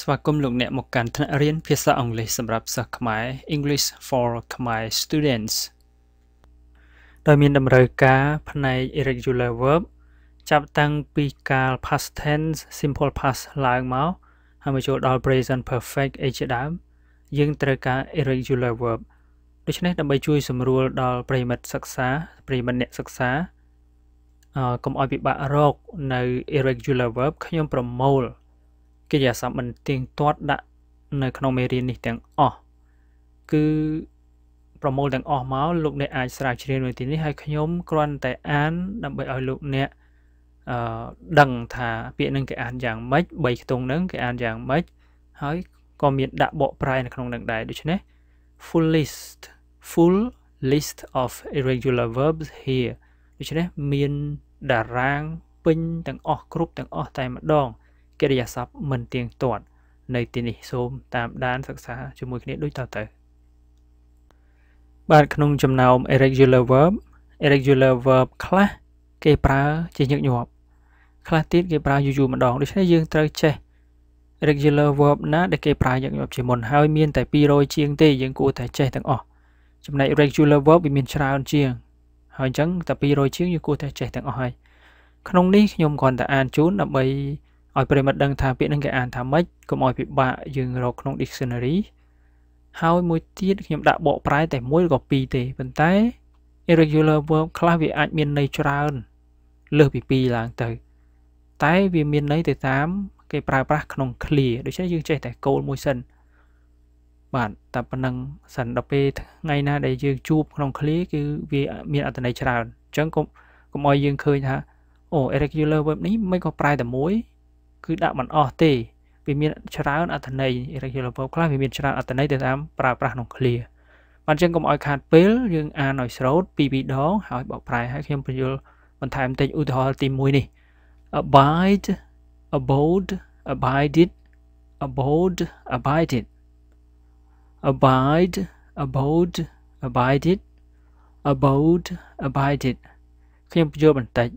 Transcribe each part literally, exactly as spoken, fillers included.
ស្វាគមន៍លោកអ្នកមកកាន់ថ្នាក់រៀនភាសាអង់គ្លេសសម្រាប់សិស្សខ្មែរ English for Khmer Students ដោយមានតម្រូវការផ្នែក irregular verb ចាប់តាំងពីកាល past tense simple past ឡើងមកហើយមកចូលដល់ present perfect ឯជាដើមយើងត្រូវការ irregular verb ដូច្នេះដើម្បីជួយសម្រួលដល់ប្រិមិត្តសិក្សាប្រិមិត្តអ្នកសិក្សាកុំឲ្យពិបាករកនៅ irregular verb ខ្ញុំប្រមូល គេជាសាមន្ទទៀងទាត់ដាក់នៅក្នុងមេរៀននេះទាំងអស់គឺប្រមូលទាំងអស់មកលោកអ្នកអាចស្រាវជ្រាវនៅទីនេះហើយខ្ញុំគ្រាន់តែអានដើម្បីឲ្យលោកអ្នកដឹងថាពាក្យនឹងគេអានយ៉ាងម៉េចបីខ្ទង់នឹងគេអានយ៉ាងម៉េចហើយក៏មានដាក់បកប្រែនៅក្នុងនឹងដែរដូច្នេះ full list full list of irregular verbs here ដូច្នេះមានតារាងពេញទាំងអស់គ្រប់ទាំងអស់តែម្ដង កិរិយាសព្ទមិនទៀងទាត់នៅទីនេះសូមតាមដានសិក្សាជាមួយគ្នាដូចតទៅបាទក្នុងចំណោម irregular verb irregular verb ខ្លះគេប្រើជាញឹកញាប់ខ្លះទៀតគេប្រើយូរយូរម្ដងដូច្នេះយើងត្រូវចេះ irregular verb ណាដែលគេប្រើញឹកញាប់ជាមុនហើយមានតែ two hundred ជាងទេយើងគួរតែចេះទាំងអស់ចំណែក regular verb វាមានច្រើនជាងហើយអញ្ចឹងតែ two hundred ជាងយើងគួរតែចេះទាំងអស់ហើយក្នុងនេះខ្ញុំគ្រាន់តែអានជូនដើម្បី ឲ្យប្រិមត្តដឹងថាពាក្យនឹងគេអានថាម៉េចកុំឲ្យពិបាកយើងរកក្នុង dictionary ហើយមួយទៀតខ្ញុំដាក់បកប្រែតែមួយឬក៏ពីរទេប៉ុន្តែ irregular verb ខ្លះវាអាចមានន័យច្រើនលើសពី two ឡើងទៅតែវាមានន័យទៅតាមគេប្រើប្រាស់ក្នុង clear ដូច្នេះយើងចេះតែគោលមួយសិនបាទតែប៉ុណ្្នឹងសិនដល់ពេលថ្ងៃណាដែលយើងជួបក្នុង clear គឺវាមានអត្ថន័យច្រើនអញ្ចឹងកុំកុំឲ្យយើងឃើញថាអូ irregular verb នេះមិនក៏ប្រែតែមួយ គឺដាក់មិនអស់ទេវាមានច្រើនអត្ថន័យ irregular verb ខ្លះវាមានច្រើនអត្ថន័យទៅតាមប្រើប្រាស់ក្នុង clear បាទអញ្ចឹងកុំឲ្យខាតពេលយើងអានឲ្យស្រូតពីរពីរដងហើយបកប្រែហើយខ្ញុំបញ្យល់បន្ថែមបន្តិចឧទាហរណ៍ទី one នេះ abide abode abided abode abided abide abode abided abode abided ខ្ញុំបញ្យល់បន្តិច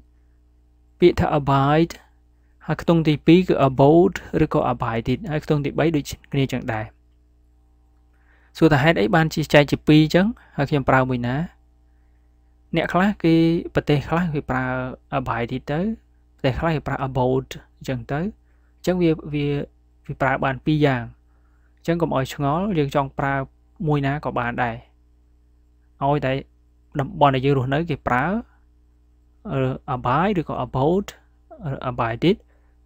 ពាក្យថា abide ហើយខ្ទង់ទី two គឺ abode ឬក៏ abided ហើយខ្ទង់ទី three ដូចគ្នាចឹងដែរសួរថាហេតុអីបានជាចែកជា two ចឹងហើយខ្ញុំប្រើមួយណាអ្នកខ្លះគេប្រទេសខ្លះគេប្រើ abided ទៅប្រទេសខ្លះគេប្រើ abode ចឹងទៅចឹងវាវាប្រើបាន two យ៉ាងចឹងកុំឲ្យឆ្ងល់យើងចង់ប្រើមួយណាក៏បានដែរឲ្យតែតំបន់ដែលយើងរស់នៅគេប្រើ abide ឬក៏ abode abided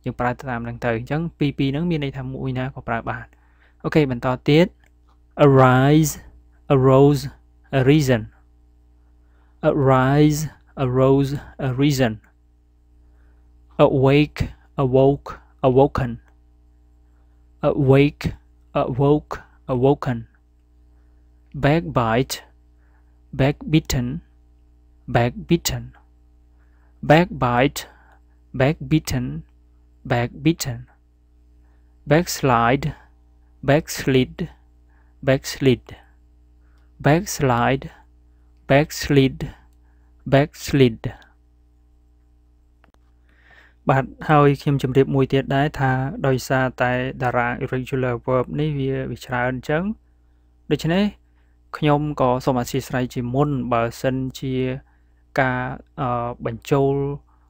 យើងប្រើតាមនឹងទៅអញ្ចឹងពីពីហ្នឹងមានន័យថាមួយណាក៏ប្រើបានអូខេបន្តទៀត arise arose arisen arise arose arisen awake awoke awoken awake awoke awoken backbite backbitten backbitten backbite backbitten backbitten backslide backslid backslid backslide backslid backslid បាទហើយខ្ញុំជម្រាបមួយទៀតដែរថាដោយសារតែតារាង irregular verb នេះវាច្រើនអញ្ចឹងដូច្នេះខ្ញុំក៏សូមអធិស្ឋានជាមុនបើសិនជាការបញ្ចូល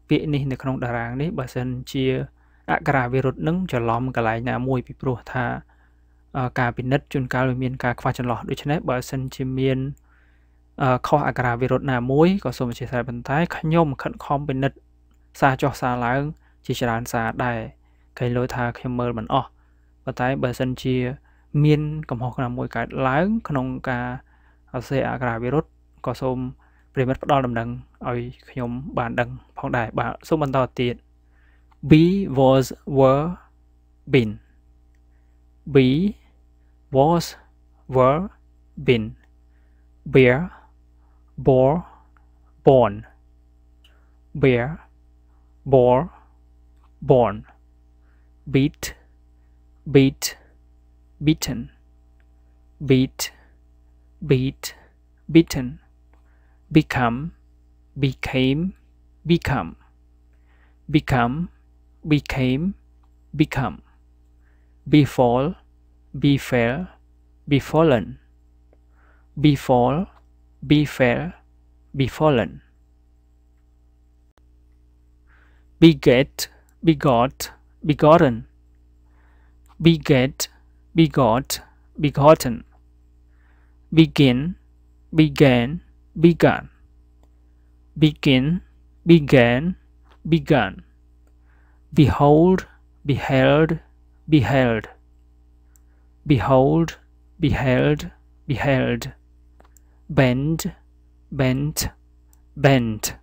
ពាក្យនេះនៅក្នុងតារាងនេះបើសិនជាអក្ខរាវិរុទ្ធនឹងច្រឡំកន្លែងណាមួយពីព្រោះថាការពិនិត្យជួនកាលវាមានការខ្វះចន្លោះដូច្នេះបើសិនជាមានខុសអក្ខរាវិរុទ្ធណាមួយក៏សូមអធិស្ឋានបន្តែខ្ញុំខិតខំពិនិត្យសារចុះសារឡើងជាច្រើនសារដែរឃើញលើថាខ្ញុំមើលមិនអស់ប៉ុន្តែបើសិនជាមានកំហុសណាមួយកើតឡើងក្នុងការសរសេរអក្ខរាវិរុទ្ធ ក៏សូមព្រិមិត្តផ្ដល់ដំណឹងឲ្យខ្ញុំបានដឹងផងដែរបាទសូមបន្តទៀត be was were been be was were been bear bore born bear bore born beat beat beaten beat beat beaten become became become become became, become, befall, befell, befallen, befall, befell, befallen, beget, begot, begotten, beget, begot, begotten, begin, began, begun, begin, began, begun, behold, beheld, beheld, behold, beheld, beheld, bend, bent, bent,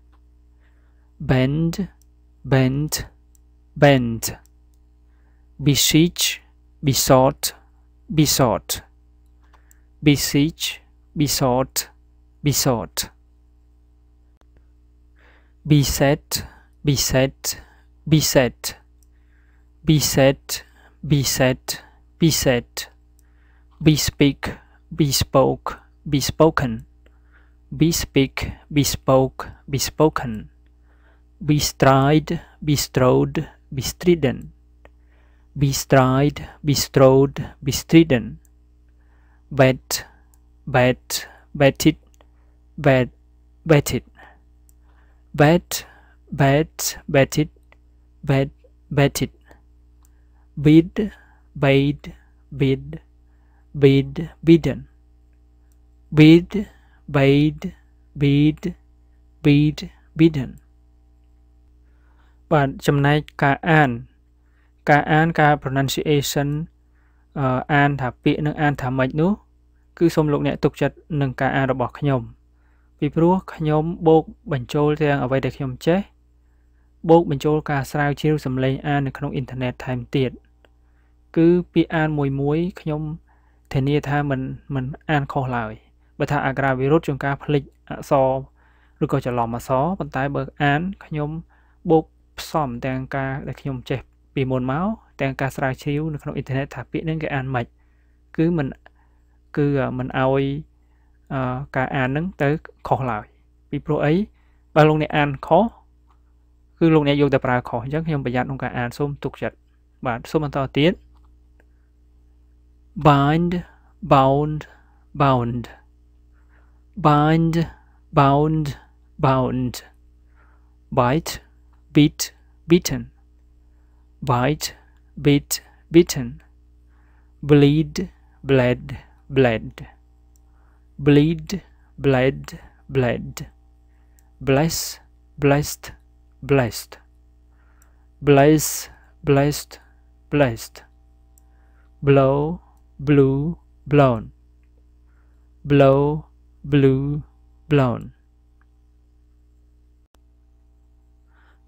bend, bent, bent, beseech, besought, besought, beseech, besought, besought, beset, beset, beset, beset, beset, beset, bespeak, bespoke, bespoken, bespeak, bespoke, bespoken, bestride, bestrode, bestridden, bestride, bestrode, bestridden, bet, bet, betted, bet, betted, bet, bet, betted, bet, betted, bid, bade, bid, bid, bidden, bid, bade, bid, bid, bidden. Và trong này cả an, cả an cả pronunciation uh, an thả pị nâng an thả mạch nữa. Cứ xông lục này tục chật nâng cả an đọc bỏ khả nhồm. Vì bố khả nhồm bố bẩn chôl thì đang ở đây để khả nhồm chế. Bố bẩn chôl cả sao chiêu xâm lên an nâng khả internet thèm tiệt. Cứ bị an mùi muối khả nhồm thế nia tha mình mình an khó lại. Bởi thả agra virus chúng ta phá lịch ạ so. Rồi có trả lòng mà xó bằng tay bởi an khả nhồm bố xóm đang ca để khuyên chép vì môn máu đang ca srai chiếu trong internet thả bị đến cái an mạch cứ mình cứ mình oi uh, cả an nâng tới khó lại vì pro ấy và luôn này an khó cứ luôn này vô tập ra khó chắc không bây giờ không cả an xôm tục chặt và xôm to tiếng bind bound bound bind bound bound bite beat, beaten, bite, beat, beaten, bleed, bled, bled, bleed, bled, bled, bless, blessed, blessed, bless, blessed, blessed, blow, blew, blown, blow, blew, blown,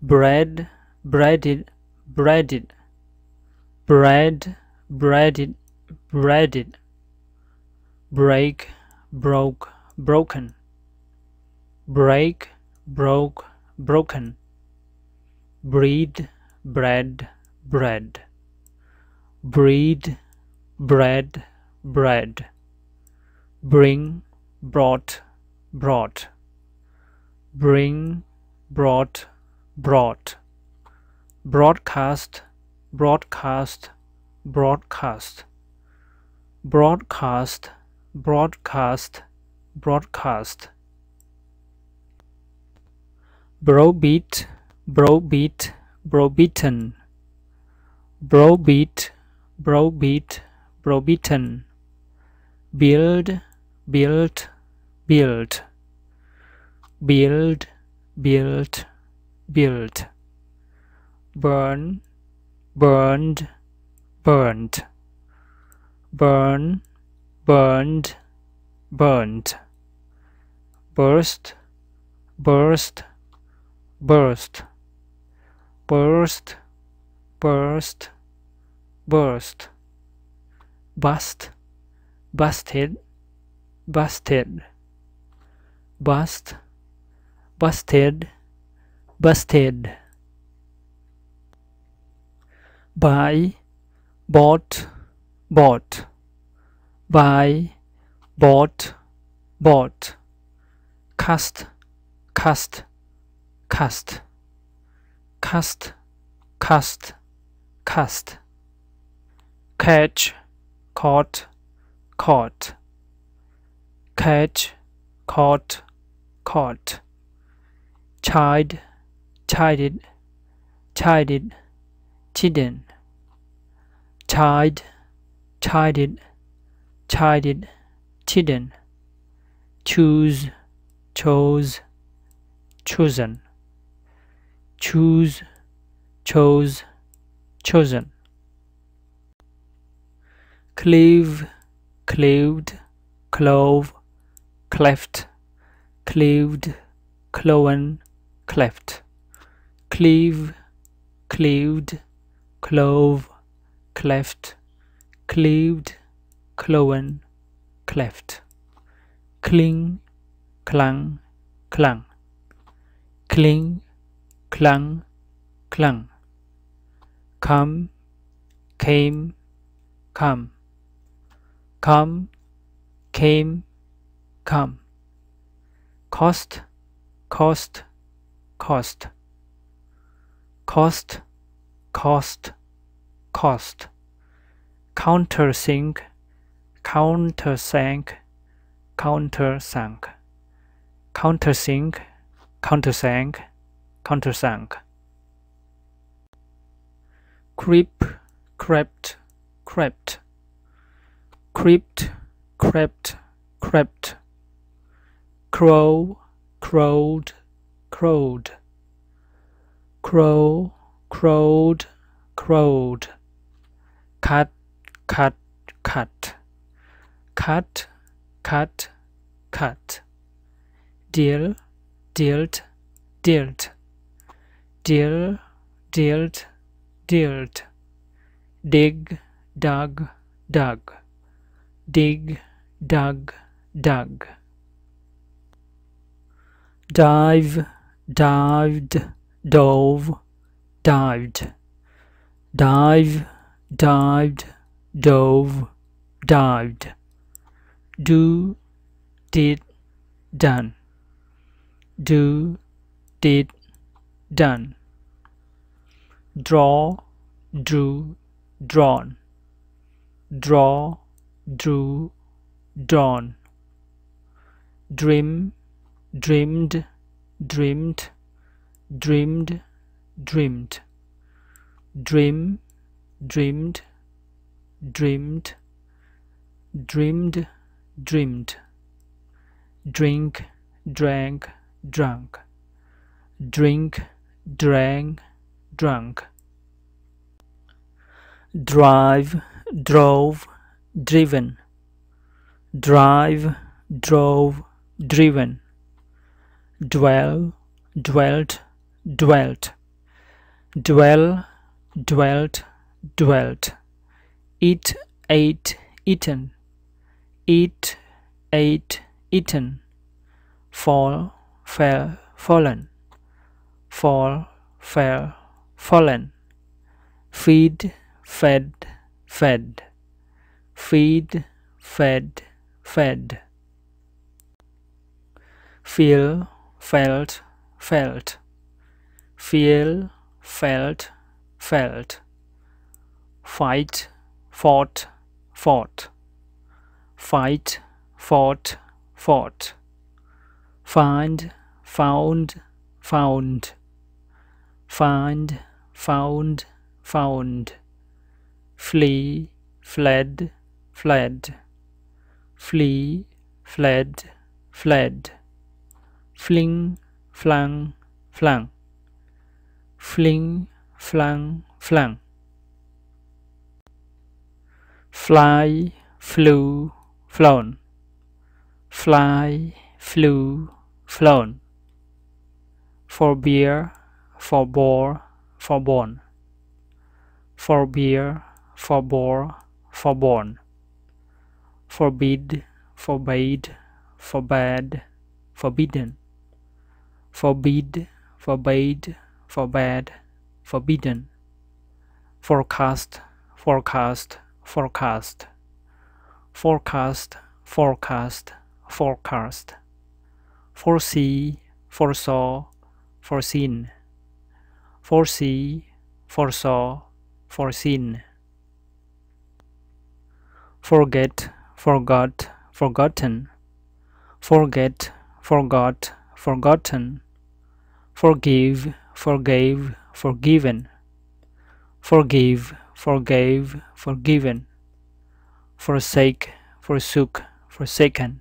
bread, breaded, breaded, bread, breaded, breaded, break, broke, broken, break, broke, broken, breed, bread, bread, breed, bread, bread, bring, brought, brought, bring, brought, brought, broadcast, broadcast, broadcast, broadcast, broadcast, broadcast, browbeat, browbeat, browbeaten, browbeat, browbeat, browbeaten, build, build, build, build, build, build, burn, burned, burned, burn, burned, burned, burst, burst, burst, burst, burst, burst, bust, busted, busted, bust, busted, busted, buy, bought, bought, buy, bought, bought, cast, cast, cast, cast, cast, cast, catch, caught, caught, catch, caught, caught, chide, chided, chided, chidden, chide, chided, chided, chidden, choose, chose, chosen, choose, chose, chosen, cleave, cleaved, clove, cleft, cleaved, cloven, cleft, cleave, cleaved, clove, cleft, cleaved, cloven, cleft, cling, clung, clung, cling, clung, clung, come, came, come, come, came, come, cost, cost, cost, cost, cost, cost, countersink, countersunk, countersunk, countersink, countersunk, countersunk, creep, crept, crept, crept, crept, crept, crow, crowed, crowed, crow, crowed, crowed, cut, cut, cut, cut, cut, cut, deal, dealt, dealt, deal, dealt, dealt, dig, dug, dug, dig, dug, dug, dive, dived, dove, dived, dive, dived, dove, dived, do, did, done, do, did, done, draw, drew, drawn, draw, drew, drawn, dream, dreamed, dreamed, dreamed, dreamed, dream, dreamed, dreamed, dreamed, dreamed, drink, drank, drunk, drink, drank, drunk, drive, drove, driven, drive, drove, driven, dwell, dwelt, dwelt, dwell, dwelt, dwelt, eat, ate, eaten, eat, ate, eaten, fall, fell, fallen, fall, fell, fallen, feed, fed, fed, feed, fed, fed, feel, felt, felt, feel, felt, felt, fight, fought, fought, fight, fought, fought, find, found, found, find, found, found, flee, fled, fled, flee, fled, fled, fling, flung, flung, fling, flung, flung, fly, flew, flown, fly, flew, flown, forbear, forbore, forborn, forbear, forbore, forborn, forbid, forbade, forbade, forbidden, forbid, forbade, forbade, forbidden, forecast, forecast, forecast, forecast, forecast, forecast, foresee, foresaw, foreseen, foresee, foresaw, foreseen. Forget, forgot, forgotten. Forget, forgot, forgotten. Forgive, forgave, forgiven. Forgive, forgave, forgiven. Forsake, forsook, forsaken.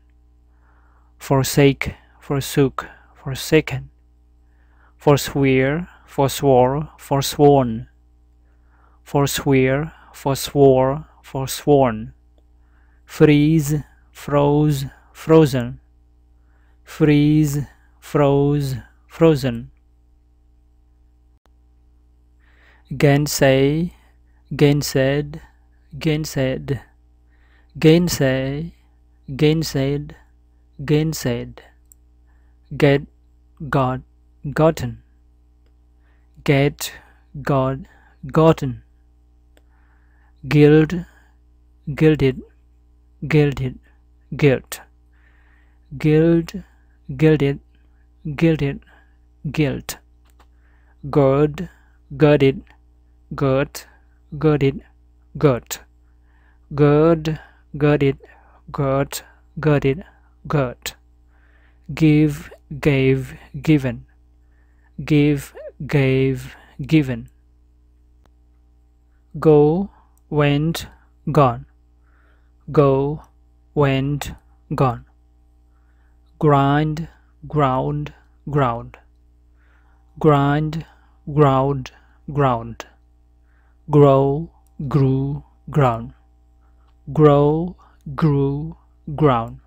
Forsake, forsook, forsaken. Forswear, forswore, forsworn. Forswear, forswore, forsworn. Freeze, froze, frozen. Freeze, froze, frozen. Gainsay, gainsaid, gainsaid. Gainsay, gainsaid, gainsaid. Get, got, gotten. Get, got, gotten. Guild, gilded, gilded, guilt. Guild, gilded, gilded, guilt. Gird, girded, girt, girded, girt. Gird, girded, girt, girded, girt. Give, gave, given. Give, gave, given. Go, went, gone. Go, went, gone. Grind, ground, ground. Grind, ground, ground. Grow, grew, ground. Grow, grew, ground.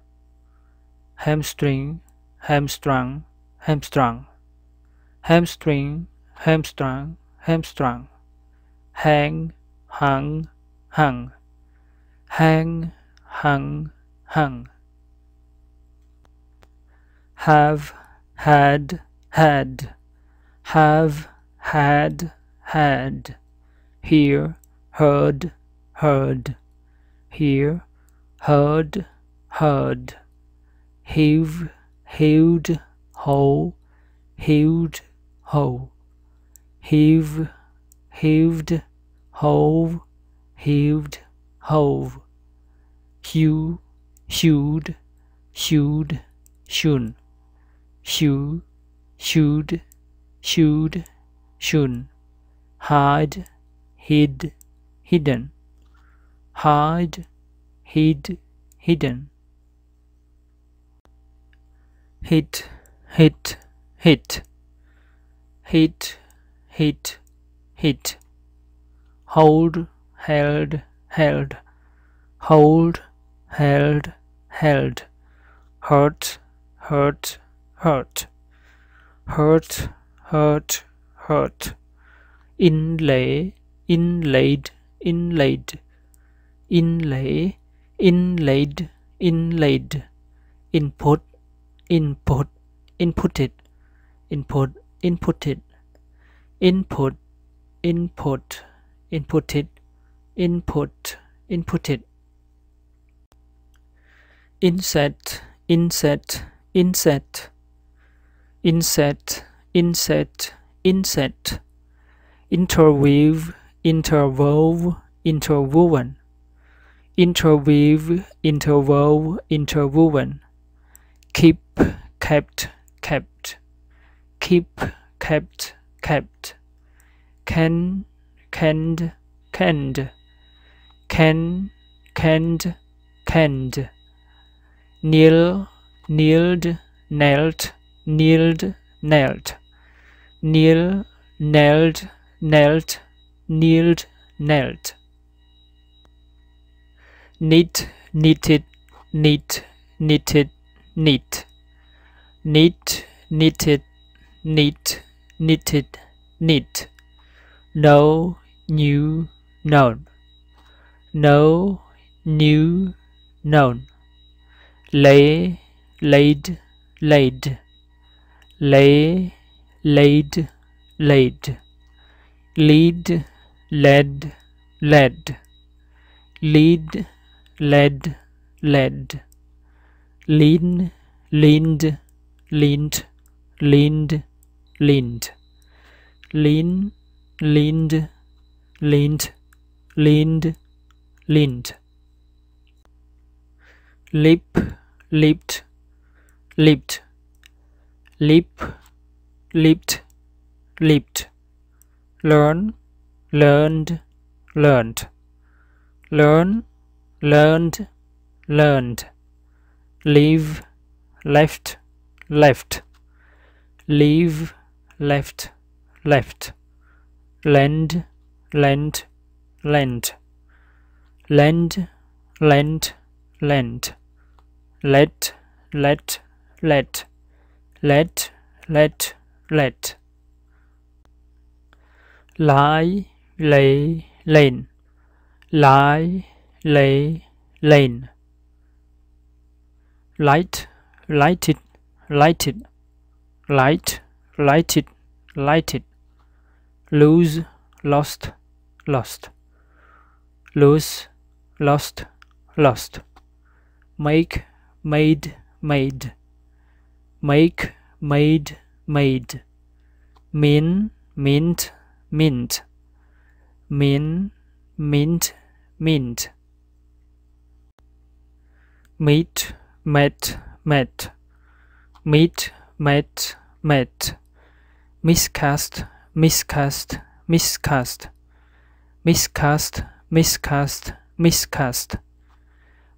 Hamstring, hamstrung, hamstrung. Hamstring, hamstrung, hamstrung. Hang, hung, hung. Hang, hung, hung. Have, had, had. Have, had, had. Hear, heard, heard. Hear, heard, heard. Heave, heaved, hoe. Heaved, hoe. Heave, heaved, hove. Heaved, hove. Hew, hewed, hewed, shoon. Hew, hewed, hewed, shoon. Hide, hid, hidden. Hide, hid, hidden. Hit, hit, hit. Hit, hit, hit. Hold, held, held. Hold, held, held. Hurt, hurt, hurt. Hurt, hurt, hurt. Inlay, inlaid, inlaid. Inlay, inlaid, inlaid. Input, input, inputted. Input, inputted. Input, input, inputted. Input, inputted. Inset, inset, inset. Inset, inset, inset. Interweave, interwove, interwoven. Interweave, interwove, interwoven. Keep, kept, kept. Keep, kept, kept. Can, canned, canned. Can, canned, canned. Kneel, kneeled, knelt, kneeled, knelt. Kneel, knelt, knelt, kneeled, knelt. Knit, knitted, knit, knitted, knit. Knit, knitted, knit, knitted, knit. Know, knew, known. Know, knew, known. Lay, laid, laid. Lay, laid, laid. Lead, led, led. Lead, led, led. Lean, leaned, leaned, leaned, leaned. Lean, leaned, leaned, leaned, leaned. Lip, lipped, lipped. Lip, lipped, lipped. Learn, learned, learned. Learn, learned, learned. Leave, left, left. Leave, left, left. Lend, lend, lend. Lend, lend, lend. Let, let, let. Let, let, let. Lie, lay, lane. Lie, lay, lane. Light, lighted, lighted. Light, lighted, lighted. Lose, lost, lost. Lose, lost, lost. Make, made, made. Make, made, made. Mean, mint, mint. Mean, mint, mint. Meet, met, met. Meet, met, met. Miscast, miscast, miscast. Miscast, miscast, miscast.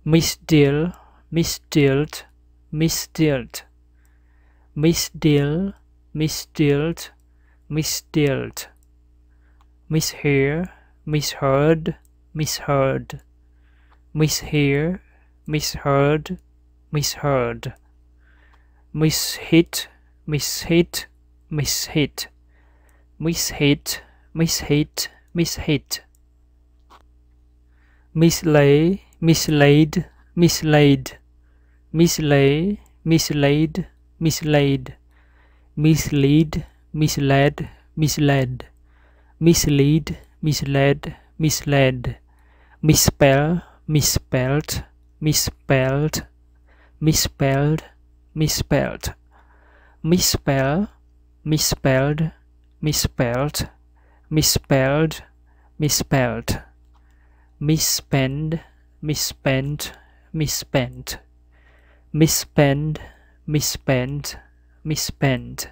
Misdeal, misdealt, misdealt. Misdeal, misdealt, misdealt. Mishear, misheard, misheard. Mishear, misheard, misheard. Mishit, mishit, mishit. Mishit, mishit, mishit. Mislay, mislaid, mislaid. Mislay, mislaid, mislaid. Mislead, misled, misled. Mislead, misled, misled. Misspell, misspelled, misspelled, misspelled, misspelled. Misspell, misspelled, misspelled, misspelled, misspelled. Misspend, misspent, misspent. Misspend, misspent, misspent.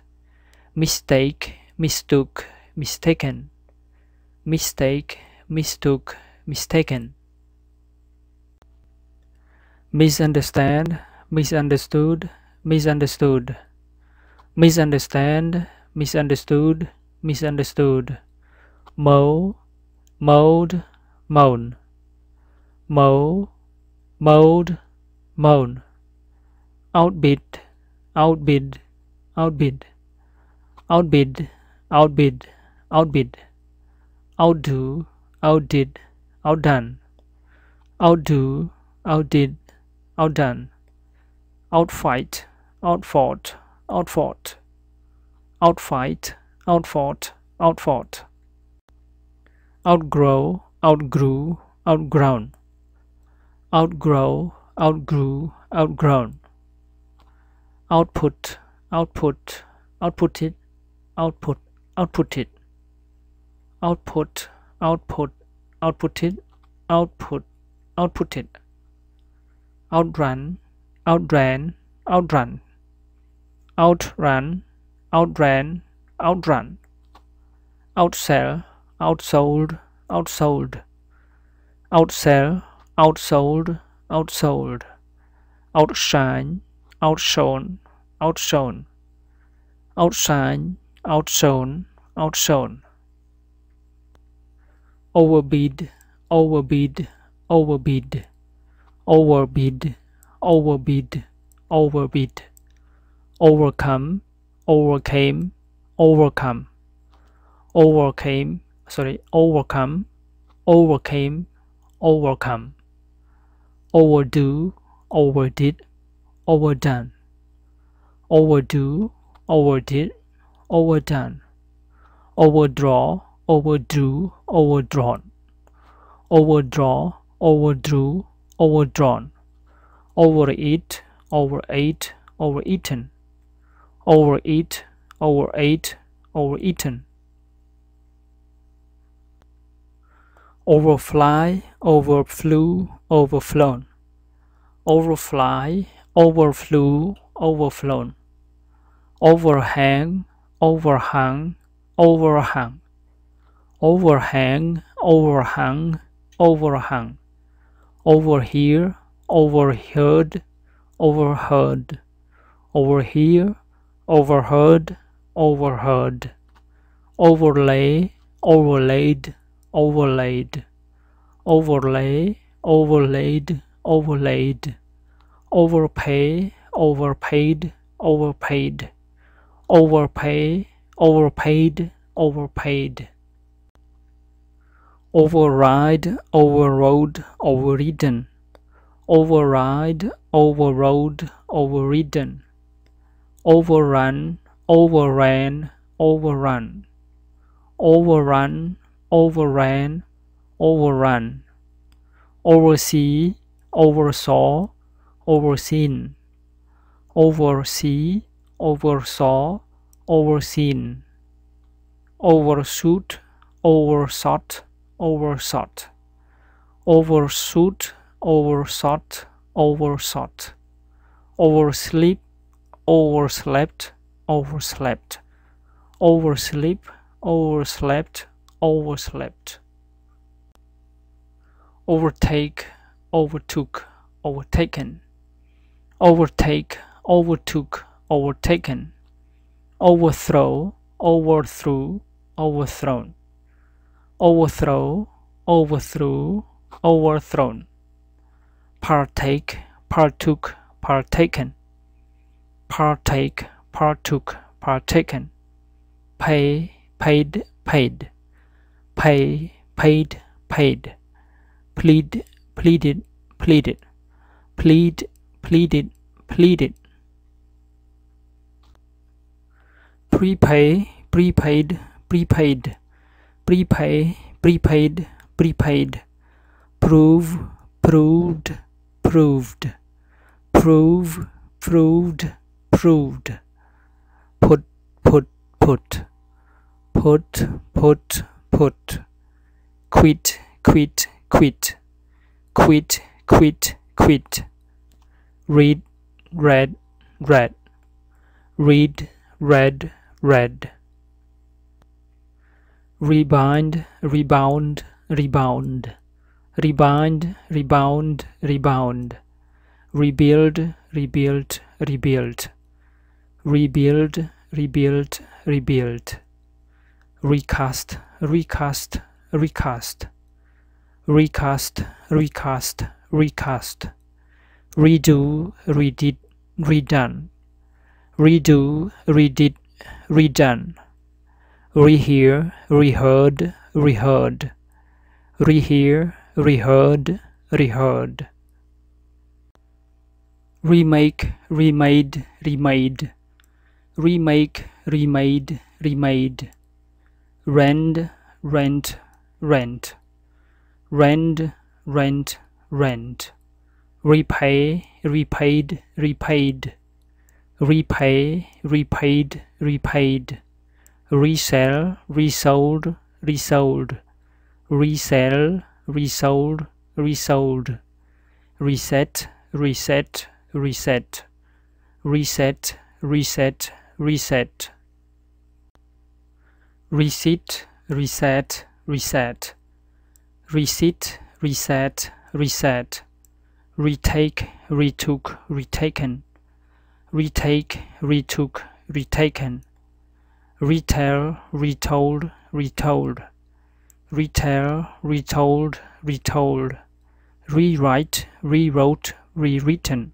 Mistake, mistook, mistaken. Mistake, mistook, mistaken. Misunderstand, misunderstood, misunderstood. Misunderstand, misunderstood, misunderstood. Mow, mowed, moan. Mow, mowed, moan. Outbid, outbid, outbid. Outbid, outbid, outbid. Outdo, outdid, outdone. Outdo, outdid, outdone. Outfight, outfought, outfought. Outfight, outfought, outfought. Outgrow, outgrew, outgrown. Outgrow, outgrew, outgrown. Output, output, outputted, output, outputted. Output, output, outputted, output, outputted. Outrun, outran, outrun. Outrun, outran, outrun. Outsell, outsold, outsold. Outsell, outsold, outsold. Outshine, outshone, outshone. Outshine, outshone, outshone. Overbid, overbid, overbid. Overbid, overbid, overbid. Overcome, overcame, overcome. Overcame, sorry, overcome, overcame, overcome. Overdo, overdid, overdone. Overdo, overdid, overdone. Overdraw, overdrew, overdrawn. Overdraw, overdrew, overdrawn. Overeat, overate, overeaten. Overeat, overate, overeaten. overfly, overflew, overflown. Overfly, overflew, overflown. Overhang, overhung, overhung. Overhang, overhung, overhung. Overhear, overheard, overheard. Overhear, overheard, overheard. Overlay, overlaid, overlaid. Overlay, overlaid, overlaid. Overpay, overpaid, overpaid. Overpay, overpaid, overpaid. Override, overrode, overridden. Override, overrode, overridden. Overrun, overran, overrun. Overrun, overran, overrun. Oversee, oversaw, overseen. Oversee, oversaw, overseen. Overshoot, overshot, overshot. Overshoot, overshot, overshot. Oversleep, overslept, overslept. Oversleep, overslept, overslept. Overtake, overtook, overtaken. Overtake, overtook, overtaken. Overthrow, overthrew, overthrown. Overthrow, overthrew, overthrown. Partake, partook, partaken. Partake, partook, partaken. Pay, paid, paid. Pay, paid, paid. Plead, pleaded, pleaded. Plead, pleaded, pleaded. Prepay, prepaid, prepaid. Prepay, prepaid, prepaid. Prove, proved, proved. Prove, proved, proved. Put, put, put. Put, put, put. Quit, quit, quit. Quit, quit, quit. Read, read, read. Read, read, read. Rebind, rebound, rebound. Rebind, rebound, rebound. Rebuild, rebuild, rebuild. Rebuild, rebuild, rebuild. Recast, recast, recast. Recast, recast, recast. Redo, redid, redone. Redo, redid, redone. Rehear, reheard, reheard. Rehear, reheard, reheard. Remake, remade, remade. Remake, remade, remade. Rend, rent, rent. Rend, rent, rent. Repay, repaid, repaid. Repay, repaid, repaid. Resell, resold, resold. Resell, resold, resold. Reset, reset, reset. Reset, reset, reset. Reset, reset, reset. Reset, reset, reset. Retake, retook, retaken. Retake, retook, retaken. Retell, retold, retold. Retell, retold, retold. Rewrite, rewrote, rewritten.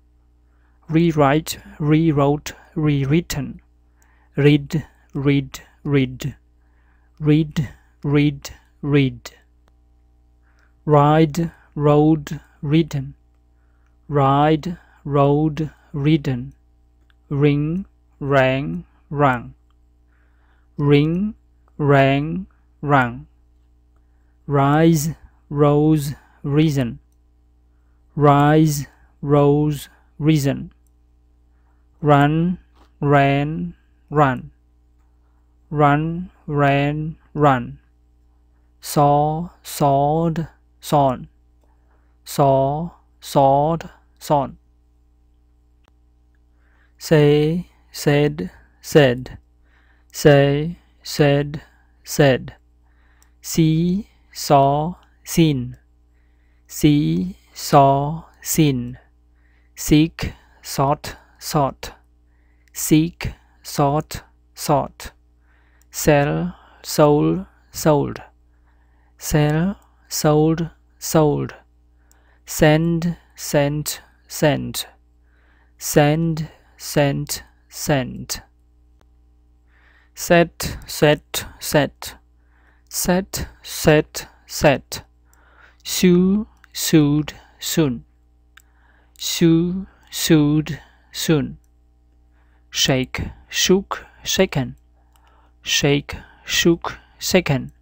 Rewrite, rewrote, rewritten. Read, read, read. Read, read, read. Ride, road, ridden. Ride, road, ridden. Ring, rang, rung. Ring, rang, rung. Rise, rose, risen. Rise, rose, risen. Run, ran, run. Run, ran, run. saw, sawed, sawn, saw, sawed, sawn. Say, said, said, say, said, said. See, saw, seen, see, saw, seen. Seek, sought, sought, seek, sought, sought. Sell, sold, sold, sell, sold, sold. Send, sent, sent, send, sent, sent. Set, set, set, set, set, set. Sue, sued, soon, sue, sued, soon. Shake, shook, shaken, shake, shook, shaken.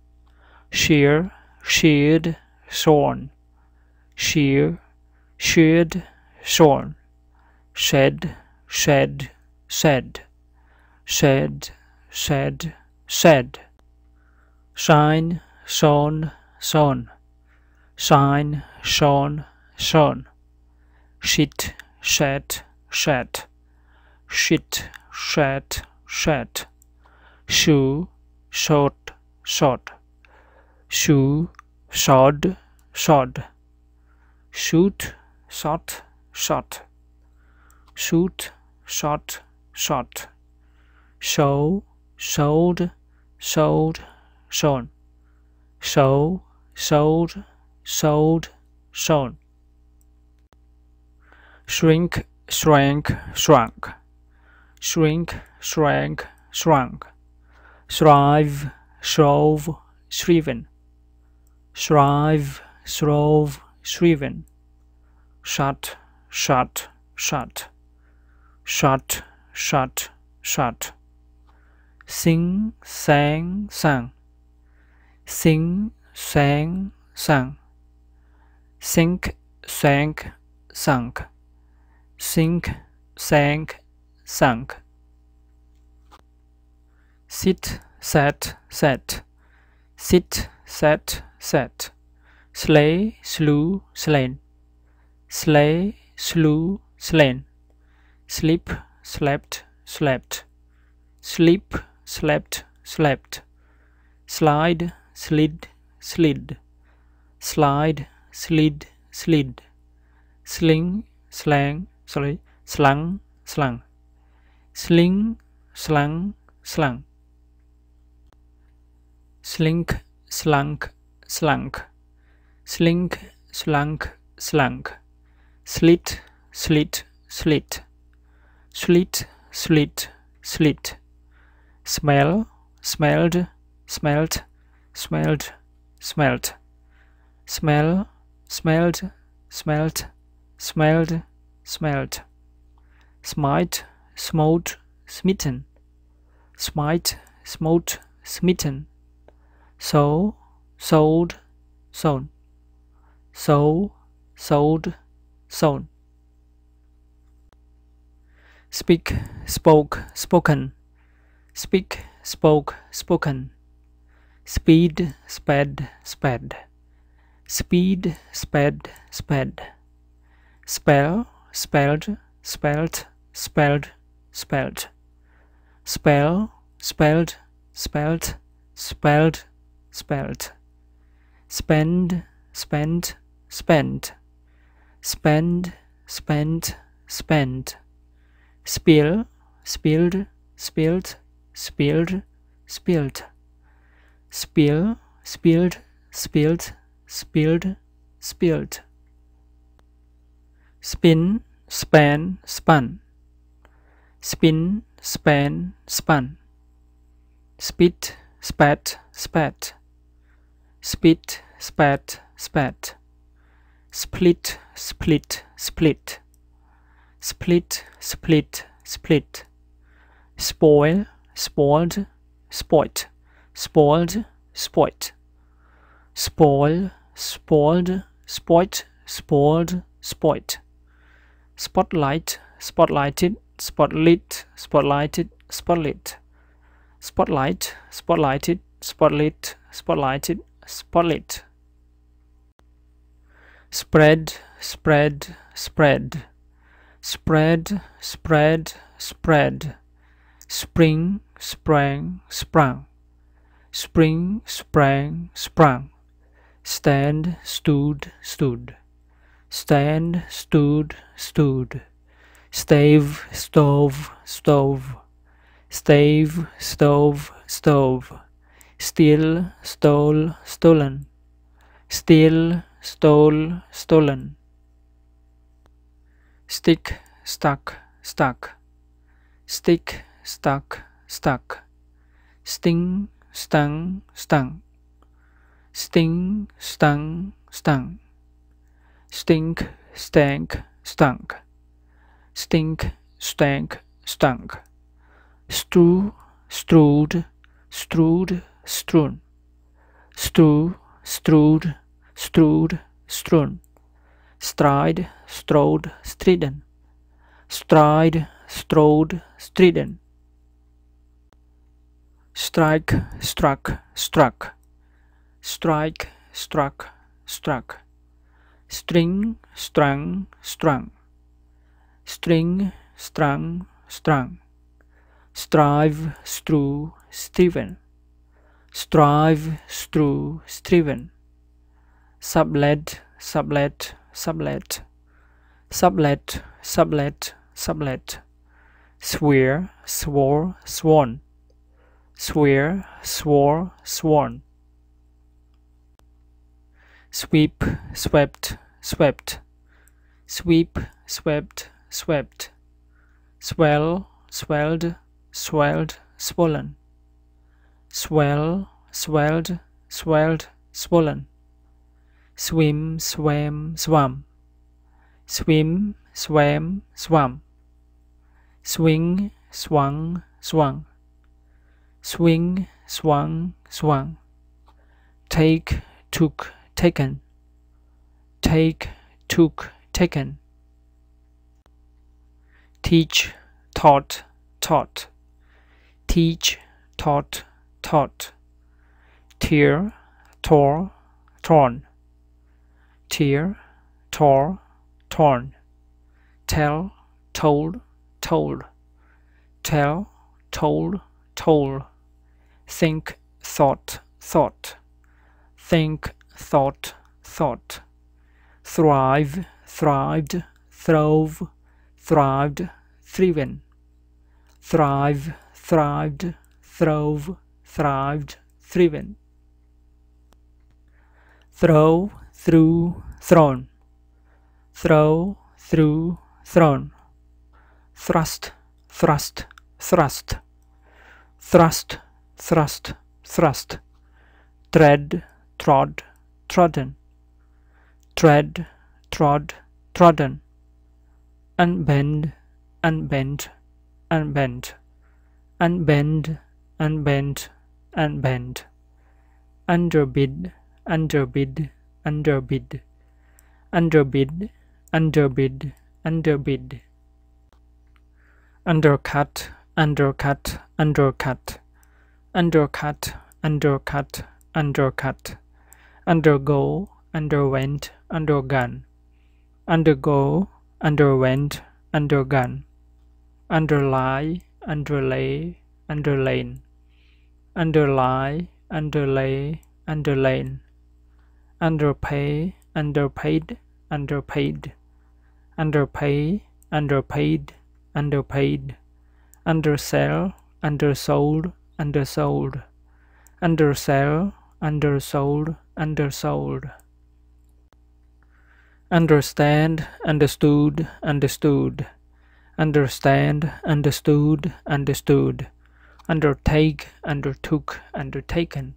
Shear, sheared, shorn, shear, sheared, shorn. Shed, shed, shed, shed, shed, shed. Shine, shone, shone, shine, shone, shone. Shit, shed, shed, shit, shed, shed. Shoe, shot, shot, shoe, shod, shod. Shoot, shot, shot, shoot, shot, shot. Show, showed, showed, shown, show, showed, showed, shown. Shrink, shrank, shrunk, shrink, shrank, shrunk. Shrive, shrove, shriven, shrive, shrove, shriven. Shut, shut, shut, shut, shut, shut. Sing, sang, sang, sing, sang, sang. Sink, sank, sunk, sink, sank, sunk. Sit, sat, sat, sit, sat, sat. Slay, slew, slain, slay, slew, slain. Sleep, slept, slept, sleep, slept, slept. Slide, slid, slid, slide, slid, slid. Sling, slang, sorry, slung, slung, sling, slung, slung. Slink, slunk, slunk, slink, slunk, slunk. Slit, slit, slit, slit, slit, slit. Smell, smelled, smelt, smelled, smelt. Smell, smelled, smelt, smelled, smelt. Smite, smote, smitten, smite, smote, smitten. Sow, sowed, sown, sow, sowed, sown. Speak, spoke, spoken, speak, spoke, spoken. Speed, sped, sped, speed, sped, sped. Spell, spelled, spelt, spelled, spelt. Spell, spelled, spelt, spelled, spelt. Spend, spent, spent, spend, spent, spent. Spill, spilled, spilled, spilled, spilled. Spill, spilled, spilled, spilled, spilled. Spin, span, spun, spin, span, spun. Spit, spat, spat, spit, spat, spat. Split, split, split, split, split, split. Spoil, spoiled, spoilt, spoiled, spoilt. Spoil, spoiled, spoilt, spoiled, spoilt. Spotlight, spotlighted, spotlit, spotlighted, spotlit. Spotlight, spotlighted, spotlit, spotlighted, split. Spread, spread, spread. Spread, spread, spread. Spring, sprang, sprung. Spring, sprang, sprung. Stand, stood, stood. Stand, stood, stood. Stave, stove, stove. Stave, stove, stove. Steal, stole, stolen. Steal, stole, stolen. Stick, stuck, stuck. Stick, stuck, stuck. Sting, stung, stung. Sting, stung, stung. Stink, stank, stunk. Stink, stank, stunk. Strew, strewed, strewed, strewn. Strew, strewed, strewed, strewn. Stride, strode, stridden. Stride, strode, stridden. Strike, struck, struck. Strike, struck, struck. String, strung, strung. String, strung, strung. Strive, strew, striven. Strive, strew, striven. Sublet, sublet, sublet. Sublet, sublet, sublet. Swear, swore, sworn. Swear, swore, sworn. Sweep, swept, swept. Sweep, swept, swept. Swell, swelled, swelled, swollen. Swell, swelled, swelled, swollen. Swim, swam, swam. Swim, swam, swam. Swing, swung, swung. Swing, swung, swung. Take, took, taken. Take, took, taken. Teach, taught, taught. Teach, taught, taught. Tear, tore, torn. Tear, tore, torn. Tell, told, told. Tell, told, told. Think, thought, thought. Think, thought, thought. Thrive, thrived, throve, thrived, thriven. Thrive, thrived, throve, thrived, thriven. Throw, through, thrown. Throw, through, thrown. Thrust, thrust, thrust. Thrust, thrust, thrust. Tread, trod, trodden. Tread, trod, trodden. Unbend, unbent, unbent. Unbend, unbent, unbent. Underbid, underbid, underbid. Underbid, underbid, underbid. Undercut, undercut, undercut. Undercut, undercut, undercut. Undergo, underwent, undergone. Undergo, underwent, undergone. Underlie, underlay, underlain. Underlie, underlay, underlain. Underpay, underpaid, underpaid. Underpay, underpaid, underpaid. Undersell, undersold, undersold. Undersell, undersold, undersold. Understand, understood, understood. Understand, understood, understood. Undertake, undertook, undertaken.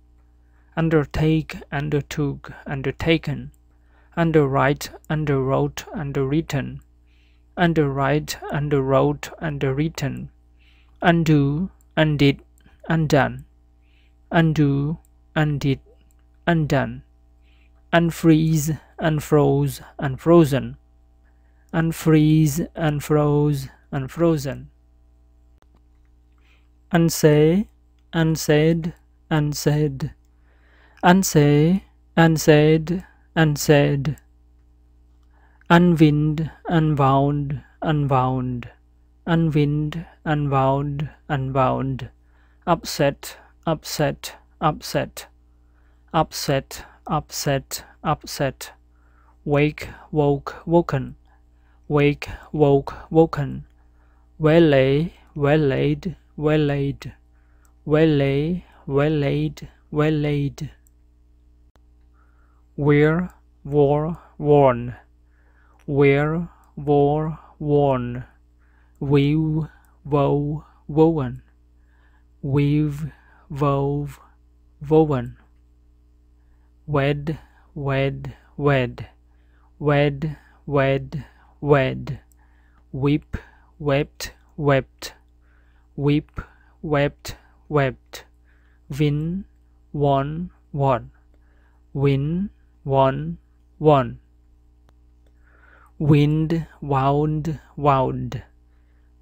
Undertake, undertook, undertaken. Underwrite, underwrote, underwritten. Underwrite, underwrote, underwritten. Undo, undid, undone. Undo, undid, undone. Unfreeze, unfroze, unfrozen. Unfreeze, unfroze, unfrozen. Unsay, unsaid, unsaid. unsay, unsaid, unsaid, unwind, unwound, unwound, unwind, unwound, unwound, upset, upset, upset, upset, upset, upset, wake, woke, woken, wake, woke, woken, waylay, waylaid, waylaid, waylay, waylaid, waylaid, wear, wore, worn, wear, wore, worn, weave, woe, woven, weave, wove, woven, wed, wed, wed, wed, wed, wed, weep, wept, wept, weep, wept, wept, win, won, won, win, won, won, wind, wound, wound,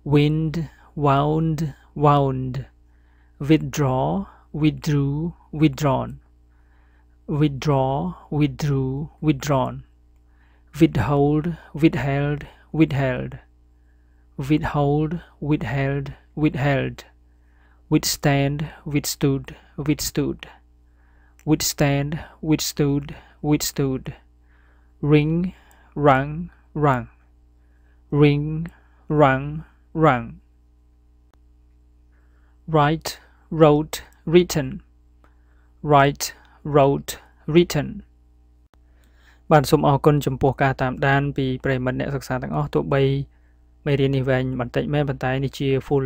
wind, wound, wound, withdraw, withdrew, withdrawn, withdraw, withdrew, withdrawn, withhold, withheld, withheld, withhold, withheld, withheld, withstand, withstood, withstood, withstand, withstood, withstood, ring, rung, rung, ring, rung, rung, write, wrote, written, write, wrote, written. បានសូមអរគុណចំពោះការតាមដានពីប្រិយមិត្តអ្នកសិក្សាទាំងអស់ទោះបីមេរៀននេះវែងបន្តិចមែនប៉ុន្តែនេះជា full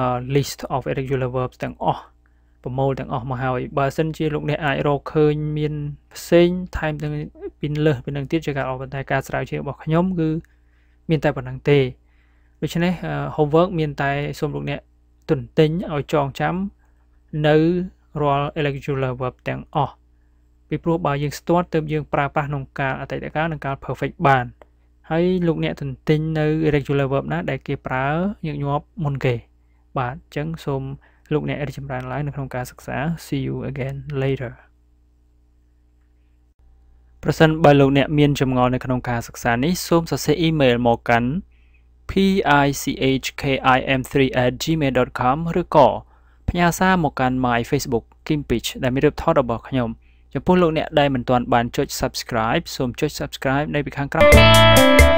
uh, list of irregular verbs ទាំងអស់ប្រមូលទាំងអស់មកហើយបើសិនជាលោកអ្នកអាចរកឃើញមានផ្សេងថែមទាំងពីលើពីនឹងទៀតជាការអរប៉ុន្តែការស្រាវជ្រាវរបស់ខ្ញុំគឺមានតែប៉ុណ្ណឹងទេដូច្នេះ homework មានតែសូមលោកអ្នកទន្ទិញឲ្យចងចាំនៅរាល់ irregular verb ទាំងអស់ ពីព្រោះបើយើងស្ទាត់ទើបយើងប្រើប្រាស់ក្នុងកាលអតីតកាល perfect បានហើយលោកអ្នកទន្ទិញនៅ irregular verb ណាដែលគេប្រើញឹកញាប់មុនគេបាទអញ្ចឹងសូមលោកអ្នករីកចម្រើនឡើងនៅក្នុងការសិក្សា see you again later ប្រសិនបើលោកអ្នកមានចម្ងល់នៅក្នុងការសិក្សានេះ សូមសរសេរ email មកកាន់ p i c h k i m three at gmail dot com ឬក៏ផ្ញើសារមកកាន់ my Facebook Kim Pich ដែលមានរូបថតរបស់ខ្ញុំ ចំពោះលោកអ្នកដែលមិនទាន់បានចុច subscribe សូមចុច subscribe នៅពីខាងក្រោម